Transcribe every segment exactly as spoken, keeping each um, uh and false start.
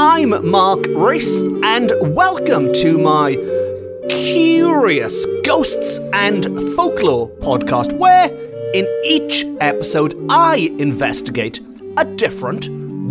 I'm Mark Rees, and welcome to my Curious Ghosts and Folklore podcast, where in each episode I investigate a different,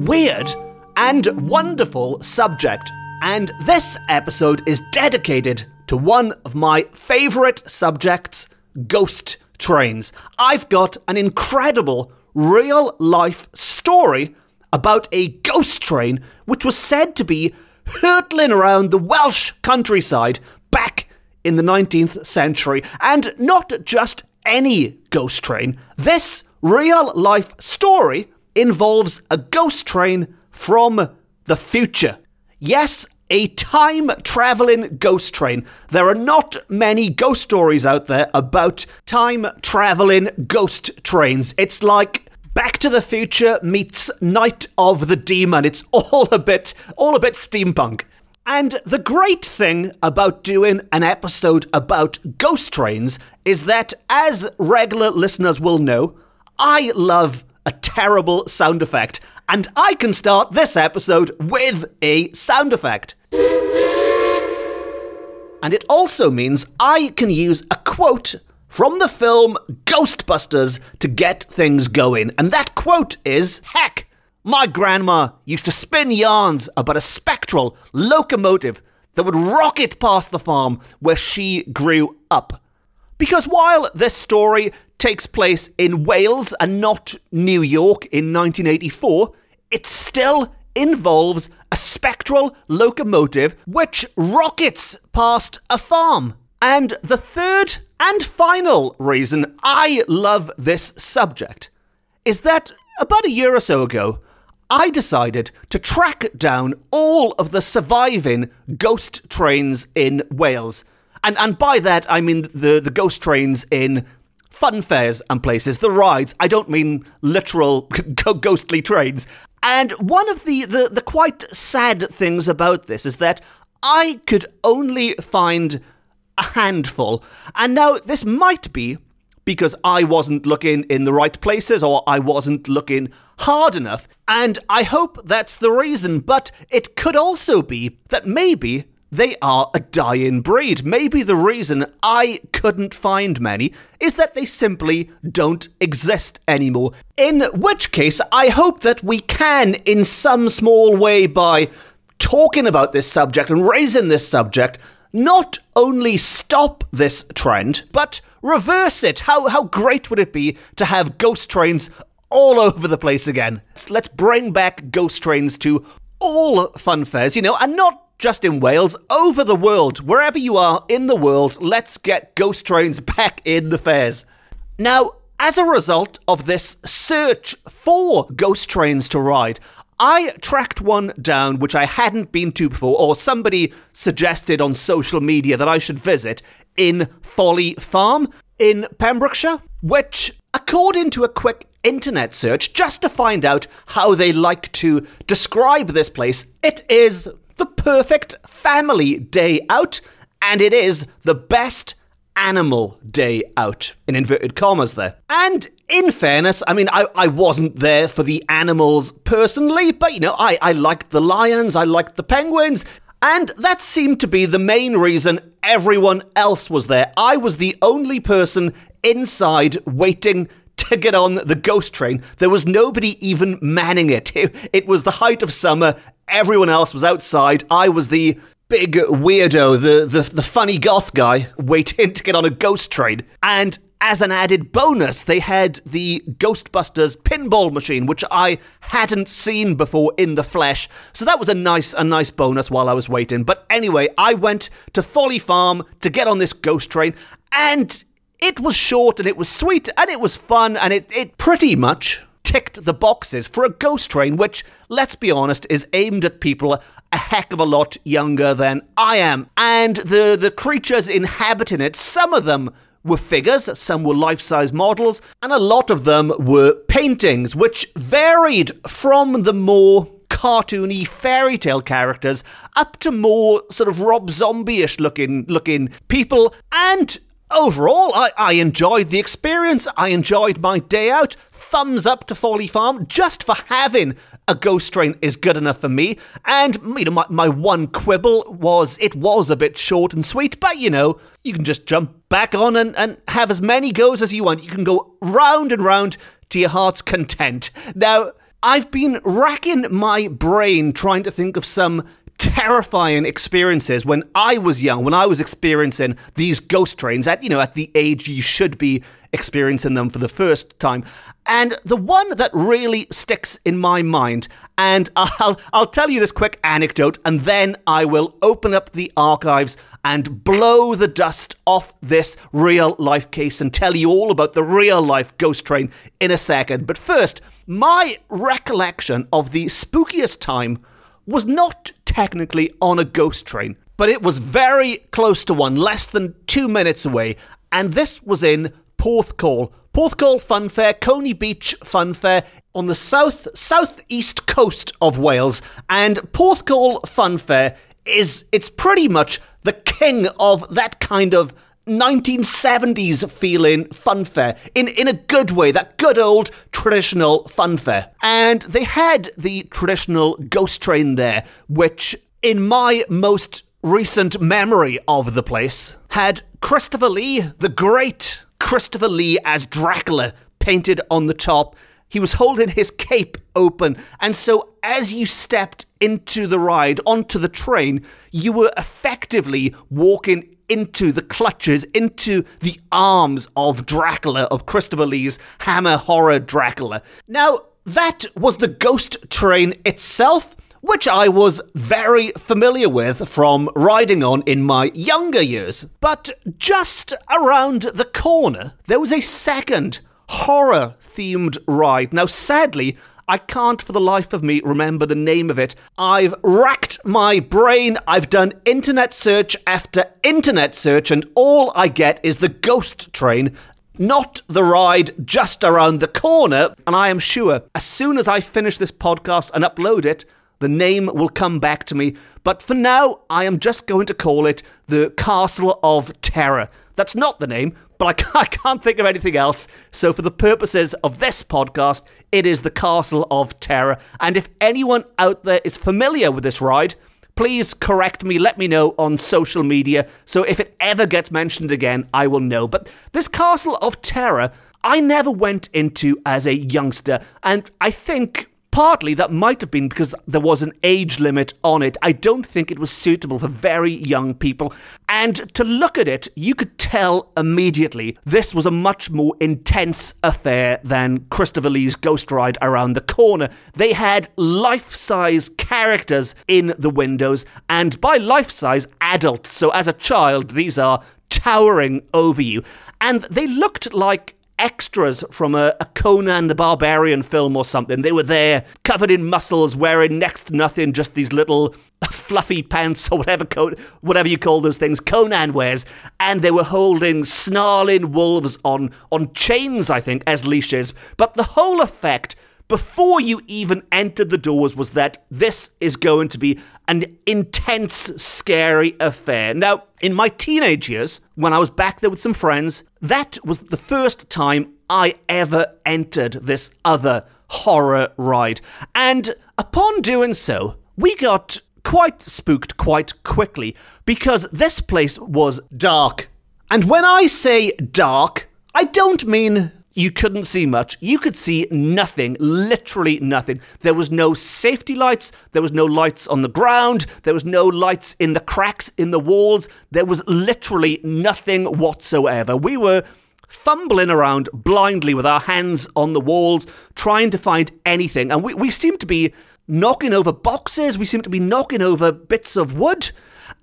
weird, and wonderful subject. And this episode is dedicated to one of my favourite subjects, ghost trains. I've got an incredible real-life story about a ghost train which was said to be hurtling around the Welsh countryside back in the nineteenth century. And not just any ghost train. This real-life story involves a ghost train from the future. Yes, a time-travelling ghost train. There are not many ghost stories out there about time-travelling ghost trains. It's like Back to the Future meets Night of the Demon. It's all a bit, all a bit steampunk. And the great thing about doing an episode about ghost trains is that, as regular listeners will know, I love a terrible sound effect, and I can start this episode with a sound effect. And it also means I can use a quote from the film Ghostbusters to get things going. And that quote is, "Heck, my grandma used to spin yarns about a spectral locomotive that would rocket past the farm where she grew up." Because while this story takes place in Wales and not New York in nineteen eighty-four, it still involves a spectral locomotive which rockets past a farm. And the third and final reason I love this subject is that about a year or so ago, I decided to track down all of the surviving ghost trains in Wales. And and by that, I mean the, the ghost trains in fun fairs and places, the rides. I don't mean literal ghostly trains. And one of the, the, the quite sad things about this is that I could only find a handful. And now, this might be because I wasn't looking in the right places, or I wasn't looking hard enough, and I hope that's the reason, but it could also be that maybe they are a dying breed. Maybe the reason I couldn't find many is that they simply don't exist anymore. In which case, I hope that we can, in some small way, by talking about this subject and raising this subject, not only stop this trend, but reverse it. How how great would it be to have ghost trains all over the place again? Let's, let's bring back ghost trains to all fun fairs, you know, and not just in Wales, over the world. Wherever you are in the world, let's get ghost trains back in the fairs. Now, as a result of this search for ghost trains to ride, I tracked one down which I hadn't been to before, or somebody suggested on social media that I should visit, in Folly Farm in Pembrokeshire, which, according to a quick internet search, just to find out how they like to describe this place, it is the perfect family day out, and it is the best animal day out, in inverted commas there. And in fairness, I mean, I, I wasn't there for the animals personally, but, you know, I, I liked the lions, I liked the penguins, and that seemed to be the main reason everyone else was there. I was the only person inside waiting to get on the ghost train. There was nobody even manning it. It, it was the height of summer, everyone else was outside, I was the big weirdo, the, the the funny goth guy waiting to get on a ghost train. And as an added bonus, they had the Ghostbusters pinball machine, which I hadn't seen before in the flesh. So that was a nice a nice bonus while I was waiting. But anyway, I went to Folly Farm to get on this ghost train, and it was short and it was sweet and it was fun, and it, it pretty much ticked the boxes for a ghost train, which, let's be honest, is aimed at people a heck of a lot younger than I am. And the, the creatures inhabiting it, some of them were figures, some were life-size models, and a lot of them were paintings, which varied from the more cartoony fairy tale characters up to more sort of Rob Zombie-ish looking, looking people. And Overall, I, I enjoyed the experience, I enjoyed my day out, thumbs up to Folly Farm just for having a ghost train is good enough for me, and you know, my, my one quibble was it was a bit short and sweet, but you know, you can just jump back on and, and have as many goes as you want, you can go round and round to your heart's content. Now, I've been racking my brain trying to think of some terrifying experiences when I was young, when I was experiencing these ghost trains at, you know, at the age you should be experiencing them for the first time. And the one that really sticks in my mind, and I'll, I'll tell you this quick anecdote, and then I will open up the archives and blow the dust off this real-life case and tell you all about the real-life ghost train in a second. But first, my recollection of the spookiest time was not technically on a ghost train, but it was very close to one, less than two minutes away, and this was in Porthcawl. Porthcawl Funfair, Coney Beach Funfair, on the south southeast coast of Wales, and Porthcawl Funfair is it's pretty much the king of that kind of nineteen seventies feeling funfair, in, in a good way, that good old traditional funfair. And they had the traditional ghost train there, which in my most recent memory of the place had Christopher Lee, the great Christopher Lee as Dracula, painted on the top. He was holding his cape open, and so as you stepped into the ride, onto the train, you were effectively walking into the clutches, into the arms of Dracula, of Christopher Lee's Hammer Horror Dracula. Now, that was the ghost train itself, which I was very familiar with from riding on in my younger years. But just around the corner, there was a second horror-themed ride. Now, sadly, I can't for the life of me remember the name of it. I've racked my brain, I've done internet search after internet search, and all I get is the ghost train, not the ride just around the corner. And I am sure as soon as I finish this podcast and upload it, the name will come back to me. But for now, I am just going to call it the Castle of Terror. That's not the name, but I can't think of anything else. So for the purposes of this podcast, it is the Castle of Terror. And if anyone out there is familiar with this ride, please correct me, let me know on social media. So if it ever gets mentioned again, I will know. But this Castle of Terror, I never went into as a youngster. And I think partly that might have been because there was an age limit on it. I don't think it was suitable for very young people. And to look at it, you could tell immediately this was a much more intense affair than Christopher Lee's ghost ride around the corner. They had life-size characters in the windows, and by life-size, adults. So as a child, these are towering over you. And they looked like extras from a, a Conan the Barbarian film or something. They were there, covered in muscles, wearing next to nothing, just these little fluffy pants or whatever coat, whatever you call those things Conan wears, and they were holding snarling wolves on, on chains, I think, as leashes. But the whole effect, before you even entered the doors, was that this is going to be an intense, scary affair. Now, in my teenage years, when I was back there with some friends, that was the first time I ever entered this other horror ride. And upon doing so, we got quite spooked quite quickly, because this place was dark. And when I say dark, I don't mean you couldn't see much. You could see nothing, literally nothing. There was no safety lights. There was no lights on the ground. There was no lights in the cracks in the walls. There was literally nothing whatsoever. We were fumbling around blindly with our hands on the walls, trying to find anything. And we, we seemed to be knocking over boxes. We seemed to be knocking over bits of wood.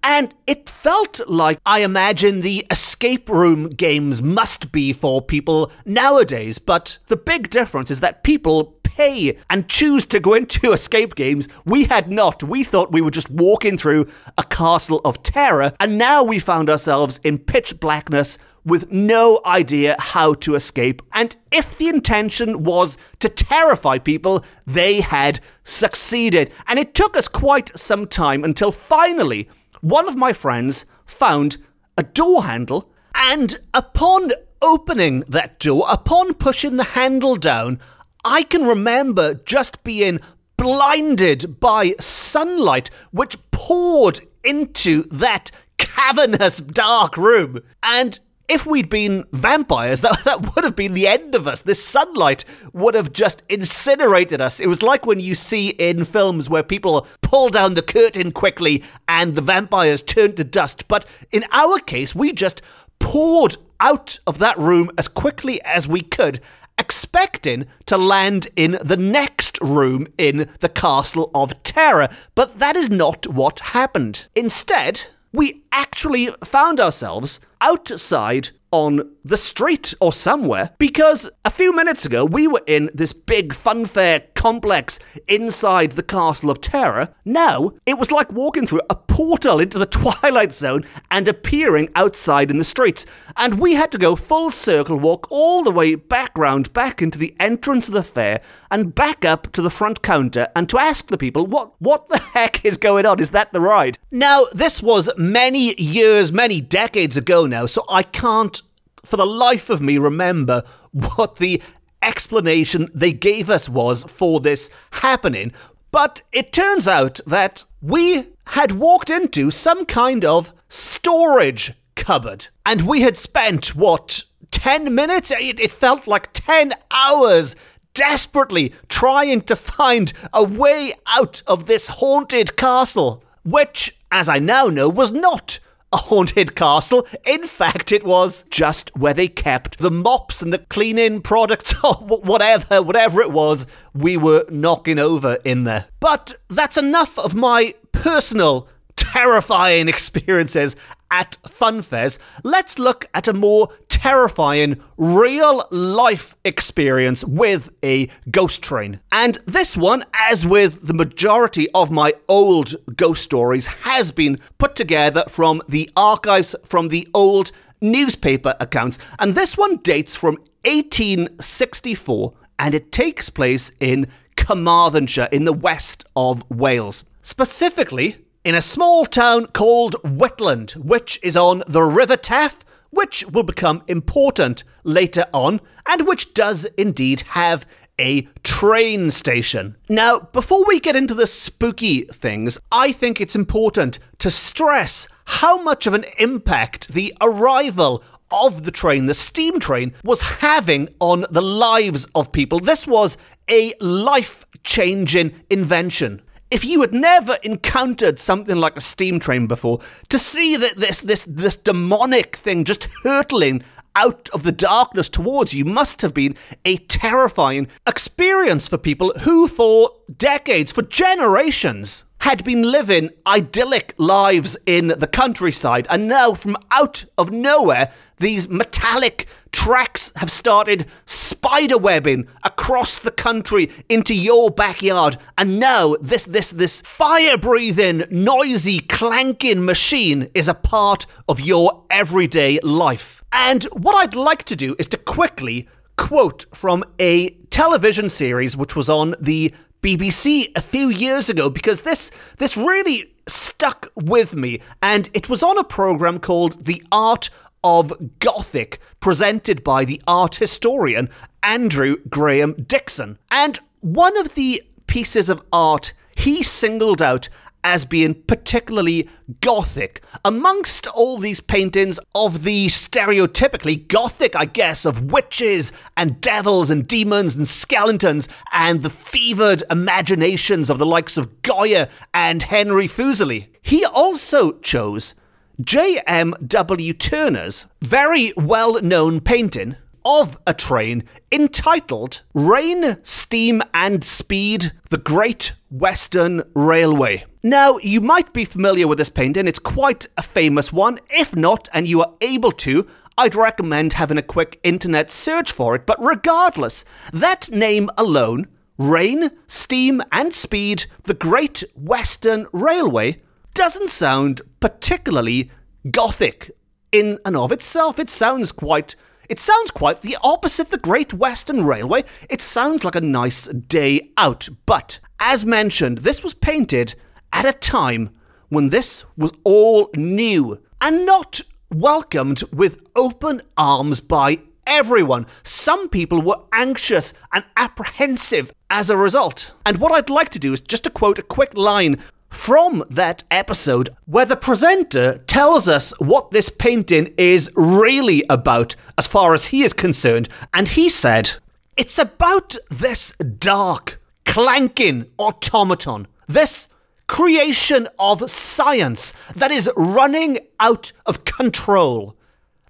And it felt like, I imagine, the escape room games must be for people nowadays. But the big difference is that people pay and choose to go into escape games. We had not. We thought we were just walking through a castle of terror. And now we found ourselves in pitch blackness with no idea how to escape. And if the intention was to terrify people, they had succeeded. And it took us quite some time until finally one of my friends found a door handle And upon opening that door, upon pushing the handle down, I can remember just being blinded by sunlight which poured into that cavernous dark room. And if we'd been vampires, that, that would have been the end of us. This sunlight would have just incinerated us. It was like when you see in films where people pull down the curtain quickly and the vampires turn to dust. But in our case, we just poured out of that room as quickly as we could, expecting to land in the next room in the Castle of Terror. But that is not what happened. Instead, we actually found ourselves outside on the street or somewhere, because a few minutes ago we were in this big funfair complex inside the Castle of Terror. Now, it was like walking through a portal into the Twilight Zone and appearing outside in the streets. And we had to go full circle, walk all the way back round, back into the entrance of the fair and back up to the front counter, and to ask the people, what, what the heck is going on? Is that the ride? Now, this was many years, many decades ago now, so I can't for the life of me remember what the explanation they gave us was for this happening. But it turns out that we had walked into some kind of storage cupboard, and we had spent, what, ten minutes? It, it felt like ten hours desperately trying to find a way out of this haunted castle, which, as I now know, was not a haunted castle. In fact, it was just where they kept the mops and the cleaning products or whatever, whatever it was we were knocking over in there. But that's enough of my personal terrifying experiences at funfairs. Let's look at a more terrifying real life experience with a ghost train. And this one, as with the majority of my old ghost stories, has been put together from the archives, from the old newspaper accounts. And this one dates from eighteen sixty-four, and it takes place in Carmarthenshire in the west of Wales. Specifically, in a small town called Whitland, which is on the River Taff, which will become important later on, and which does indeed have a train station. Now, before we get into the spooky things, I think it's important to stress how much of an impact the arrival of the train, the steam train, was having on the lives of people. This was a life-changing invention. If you had never encountered something like a steam train before, to see that this this this demonic thing just hurtling out of the darkness towards you must have been a terrifying experience for people who, for decades, for generations, had been living idyllic lives in the countryside, and now from out of nowhere these metallic tracks have started spiderwebbing across the country into your backyard, and now this this this fire-breathing, noisy, clanking machine is a part of your everyday life. And what I'd like to do is to quickly quote from a television series which was on the B B C a few years ago, because this this really stuck with me, and it was on a program called The Art of Gothic, presented by the art historian Andrew Graham Dixon. And one of the pieces of art he singled out as being particularly Gothic, amongst all these paintings of the stereotypically Gothic, I guess, of witches and devils and demons and skeletons and the fevered imaginations of the likes of Goya and Henry Fuseli, he also chose J M W Turner's very well-known painting of a train entitled Rain, Steam, and Speed, The Great Western Railway. Now, you might be familiar with this painting. It's quite a famous one. If not, and you are able to, I'd recommend having a quick internet search for it. But regardless, that name alone, Rain, Steam, and Speed, The Great Western Railway, doesn't sound particularly Gothic in and of itself. It sounds quite, it sounds quite the opposite, the Great Western Railway. It sounds like a nice day out. But as mentioned, this was painted at a time when this was all new and not welcomed with open arms by everyone. Some people were anxious and apprehensive as a result. And what I'd like to do is just to quote a quick line from that episode where the presenter tells us what this painting is really about as far as he is concerned. And he said, "It's about this dark, clanking automaton, this creation of science that is running out of control.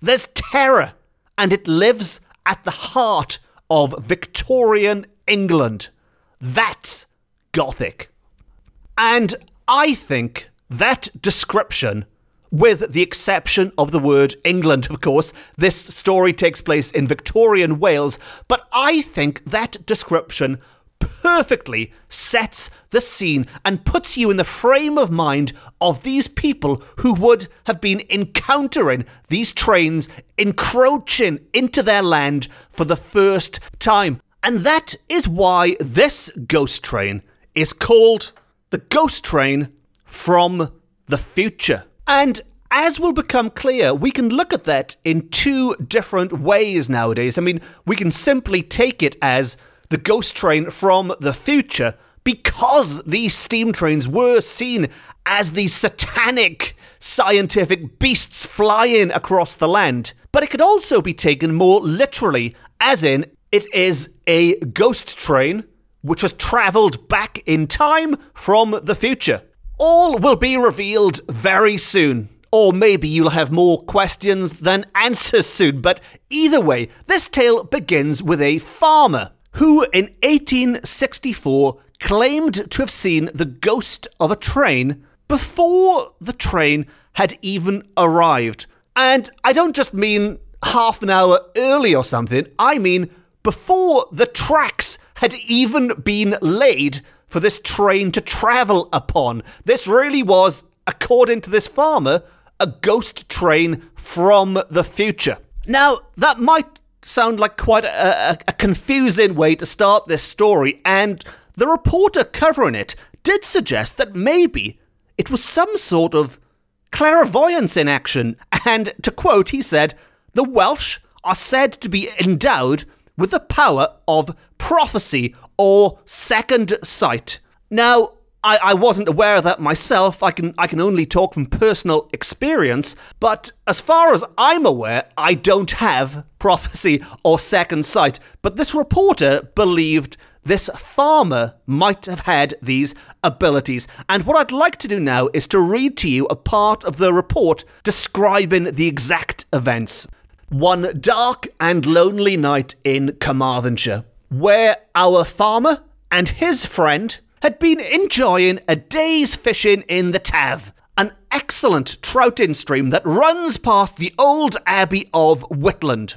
There's terror, and it lives at the heart of Victorian England. That's Gothic." And I think that description, with the exception of the word England, of course, this story takes place in Victorian Wales, but I think that description perfectly sets the scene and puts you in the frame of mind of these people who would have been encountering these trains encroaching into their land for the first time. And that is why this ghost train is called the Ghost Train from the Future. And as will become clear, we can look at that in two different ways nowadays. I mean, we can simply take it as the Ghost Train from the Future because these steam trains were seen as these satanic scientific beasts flying across the land. But it could also be taken more literally, as in it is a ghost train which has travelled back in time from the future. All will be revealed very soon. Or maybe you'll have more questions than answers soon, but either way, this tale begins with a farmer who in eighteen sixty-four claimed to have seen the ghost of a train before the train had even arrived. And I don't just mean half an hour early or something, I mean before the tracks had even been laid for this train to travel upon. This really was, according to this farmer, a ghost train from the future. Now, that might sound like quite a, a, a confusing way to start this story, and the reporter covering it did suggest that maybe it was some sort of clairvoyance in action, and to quote, he said, "The Welsh are said to be endowed with the power of prophecy or second sight." Now, I, I wasn't aware of that myself. I can I can only talk from personal experience, but as far as I'm aware, I don't have prophecy or second sight. But this reporter believed this farmer might have had these abilities. And what I'd like to do now is to read to you a part of the report describing the exact events. "One dark and lonely night in Carmarthenshire, where our farmer and his friend had been enjoying a day's fishing in the Taff, an excellent trouting stream that runs past the old abbey of Whitland.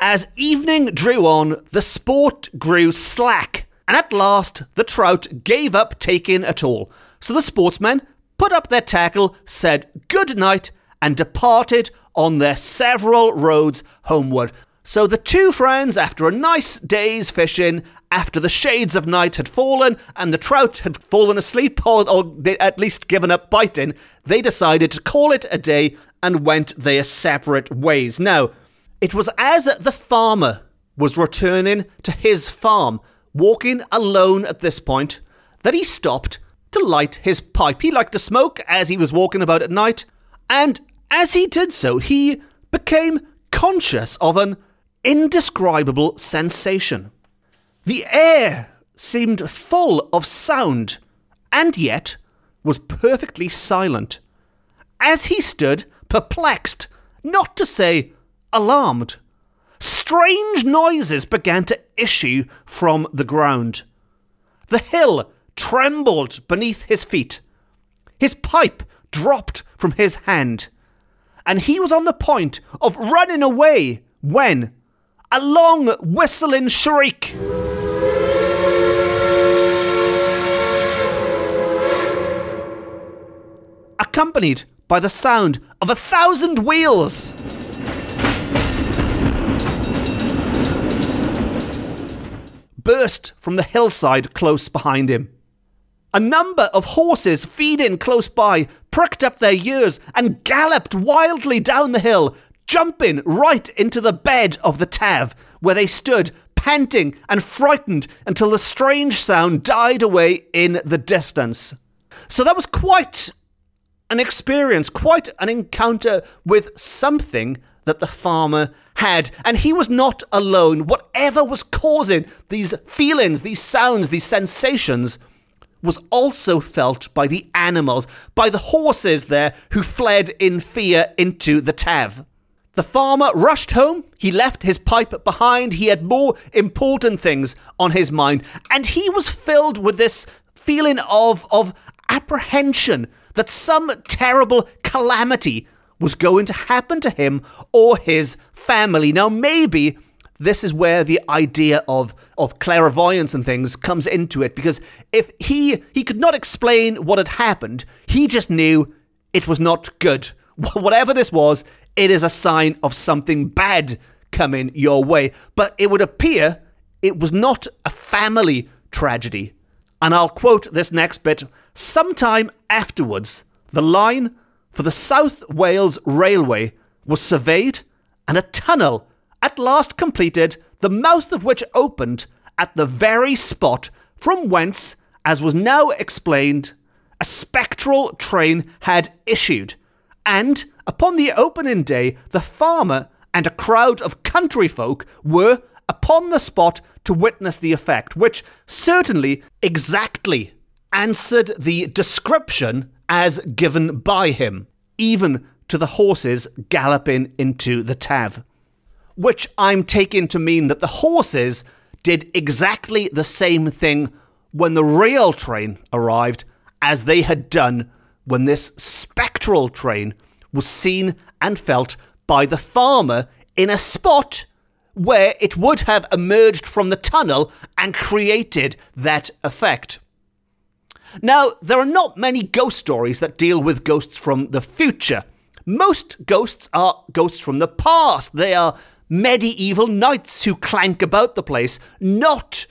As evening drew on, the sport grew slack, and at last the trout gave up taking at all. So the sportsmen put up their tackle, said good night, and departed on their several roads homeward. So the two friends, after a nice day's fishing, after the shades of night had fallen and the trout had fallen asleep, or, or they at least given up biting, they decided to call it a day and went their separate ways. Now, it was as the farmer was returning to his farm, walking alone at this point, that he stopped to light his pipe. He liked to smoke as he was walking about at night, and as he did so, he became conscious of an indescribable sensation. The air seemed full of sound, and yet was perfectly silent. As he stood, perplexed, not to say alarmed, strange noises began to issue from the ground. The hill trembled beneath his feet. His pipe dropped from his hand, and he was on the point of running away when a long whistling shriek accompanied by the sound of a thousand wheels burst from the hillside close behind him. A number of horses feed in close by, pricked up their ears, and galloped wildly down the hill, jumping right into the bed of the Taff, where they stood, panting and frightened, until the strange sound died away in the distance. So that was quite an experience, quite an encounter with something that the farmer had, and he was not alone. Whatever was causing these feelings, these sounds, these sensations, was also felt by the animals, by the horses there who fled in fear into the Taff. The farmer rushed home, he left his pipe behind, he had more important things on his mind, and he was filled with this feeling of, of apprehension that some terrible calamity was going to happen to him or his family. Now maybe this is where the idea of, of clairvoyance and things comes into it, because if he, he could not explain what had happened, he just knew it was not good. Whatever this was, it is a sign of something bad coming your way. But it would appear it was not a family tragedy. And I'll quote this next bit. Sometime afterwards, the line for the South Wales Railway was surveyed, and a tunnel at last completed, the mouth of which opened at the very spot from whence, as was now explained, a spectral train had issued. And upon the opening day, the farmer and a crowd of country folk were upon the spot to witness the effect, which certainly exactly answered the description as given by him, even to the horses galloping into the Taff. Which I'm taking to mean that the horses did exactly the same thing when the rail train arrived as they had done when this spectral train was seen and felt by the farmer in a spot where it would have emerged from the tunnel and created that effect. Now, there are not many ghost stories that deal with ghosts from the future. Most ghosts are ghosts from the past. They are medieval knights who clank about the place, not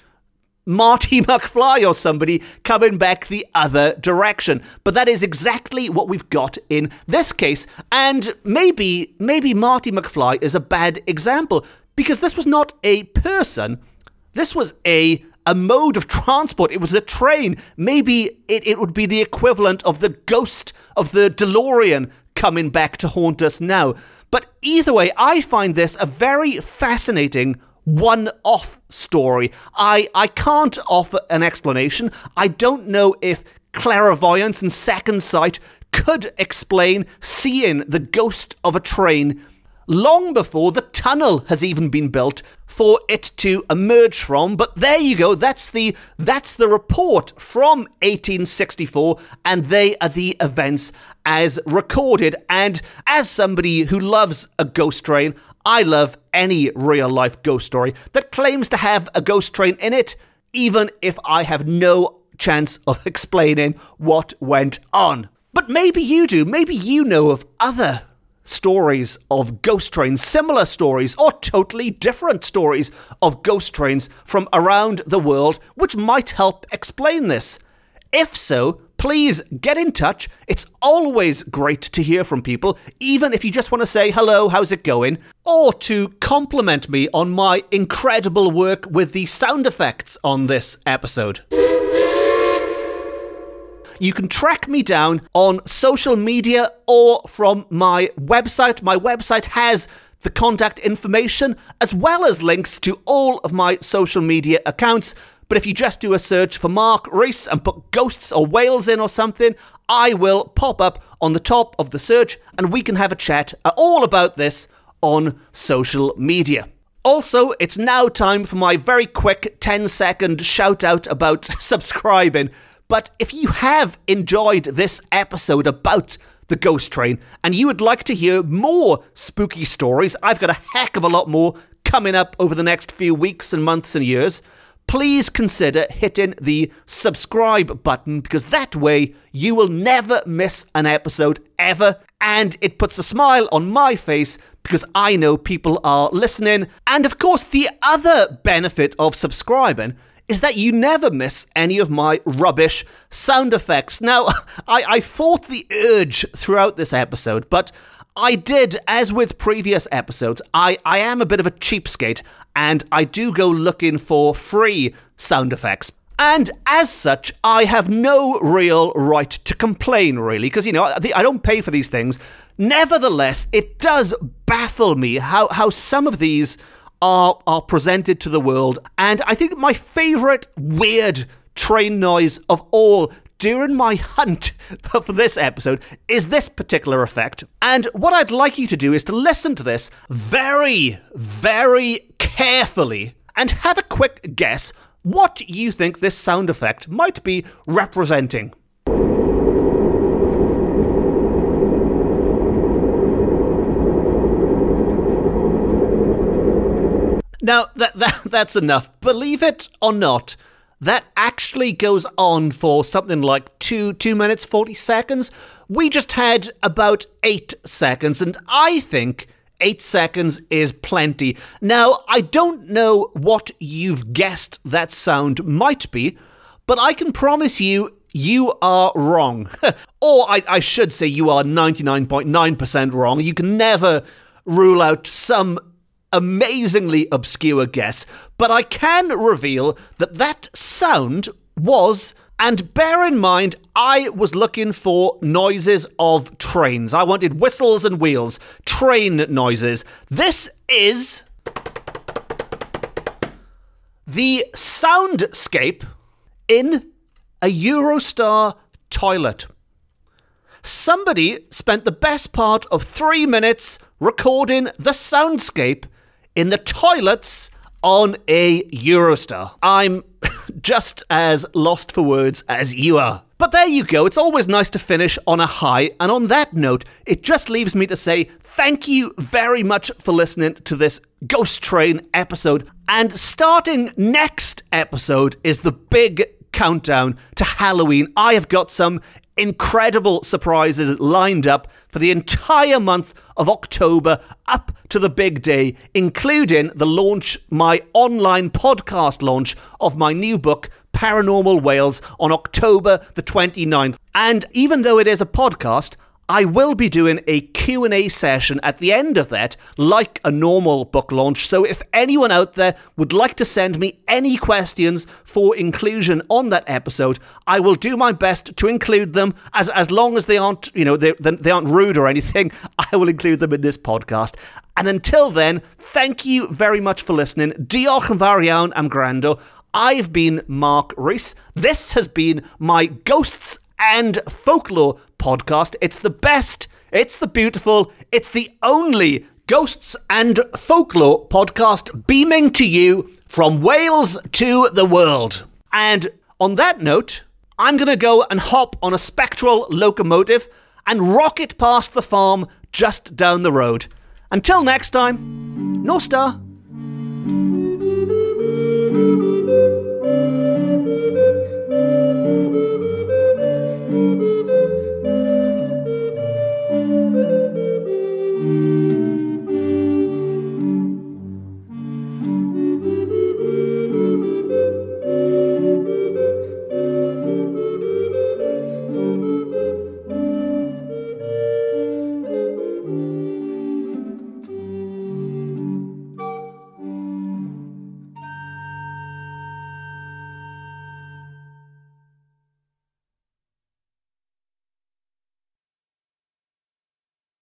Marty McFly or somebody coming back the other direction. But that is exactly what we've got in this case. And maybe, maybe Marty McFly is a bad example, because this was not a person. This was a, a mode of transport. It was a train. Maybe it, it would be the equivalent of the ghost of the DeLorean coming back to haunt us now. But either way, I find this a very fascinating one-off story. I, I can't offer an explanation. I don't know if clairvoyance and second sight could explain seeing the ghost of a train long before the tunnel has even been built for it to emerge from. But there you go, that's the, that's the report from eighteen sixty-four, and they are the events as recorded. And as somebody who loves a ghost train, I love any real-life ghost story that claims to have a ghost train in it, even if I have no chance of explaining what went on. But maybe you do, maybe you know of other stories of ghost trains, similar stories or totally different stories of ghost trains from around the world, which might help explain this. If so, please get in touch. It's always great to hear from people, even if you just want to say hello, how's it going, or to compliment me on my incredible work with the sound effects on this episode. You can track me down on social media or from my website. My website has the contact information as well as links to all of my social media accounts. But if you just do a search for Mark Rees and put ghosts or whales in or something, I will pop up on the top of the search and we can have a chat all about this on social media. Also, it's now time for my very quick ten second shout out about subscribing. But if you have enjoyed this episode about the ghost train and you would like to hear more spooky stories, I've got a heck of a lot more coming up over the next few weeks and months and years, please consider hitting the subscribe button, because that way you will never miss an episode ever, and it puts a smile on my face because I know people are listening. And of course, the other benefit of subscribing is that you never miss any of my rubbish sound effects. Now, I, I fought the urge throughout this episode, but I did, as with previous episodes, I, I am a bit of a cheapskate, and I do go looking for free sound effects. And as such, I have no real right to complain, really, because, you know, I don't pay for these things. Nevertheless, it does baffle me how, how some of these are, are presented to the world. And I think my favourite weird train noise of all during my hunt for this episode is this particular effect. And what I'd like you to do is to listen to this very, very carefully and have a quick guess what you think this sound effect might be representing. Now, that, that that's enough. Believe it or not, that actually goes on for something like two, two minutes, forty seconds. We just had about eight seconds, and I think Eight seconds is plenty. Now, I don't know what you've guessed that sound might be, but I can promise you, you are wrong. Or I, I should say you are ninety-nine point nine percent wrong. You can never rule out some amazingly obscure guess, but I can reveal that that sound was... And bear in mind, I was looking for noises of trains. I wanted whistles and wheels, train noises. This is the soundscape in a Eurostar toilet. Somebody spent the best part of three minutes recording the soundscape in the toilets on a Eurostar. I'm just as lost for words as you are. But there you go, it's always nice to finish on a high, and on that note, it just leaves me to say thank you very much for listening to this Ghost Train episode, and starting next episode is the big countdown to Halloween. I have got some incredible surprises lined up for the entire month of October up to the big day, including the launch, my online podcast launch of my new book, Paranormal Wales, on October the twenty-ninth. And even though it is a podcast, I will be doing a Q and A session at the end of that, like a normal book launch. So if anyone out there would like to send me any questions for inclusion on that episode, I will do my best to include them, as as long as they aren't, you know, they, they aren't rude or anything. I will include them in this podcast. And until then, thank you very much for listening. Diolch yn fawr iawn am gwrando. I've been Mark Rees. This has been my Ghosts and Folklore podcast. It's the best, it's the beautiful, it's the only Ghosts and Folklore podcast beaming to you from Wales to the world. And on that note, I'm going to go and hop on a spectral locomotive and rocket past the farm just down the road. Until next time, North Star.